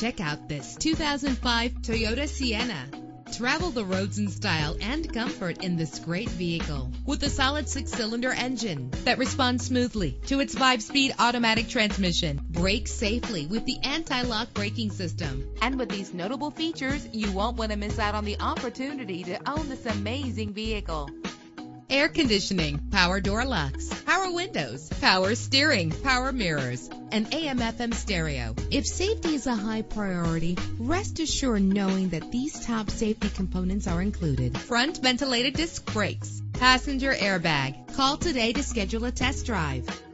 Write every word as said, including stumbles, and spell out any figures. Check out this two thousand five Toyota Sienna. Travel the roads in style and comfort in this great vehicle with a solid six-cylinder engine that responds smoothly to its five-speed automatic transmission. Brake safely with the anti-lock braking system. And with these notable features, you won't want to miss out on the opportunity to own this amazing vehicle. Air conditioning, power door locks, power windows, power steering, power mirrors, and A M F M stereo. If safety is a high priority, rest assured knowing that these top safety components are included. Front ventilated disc brakes, passenger airbag. Call today to schedule a test drive.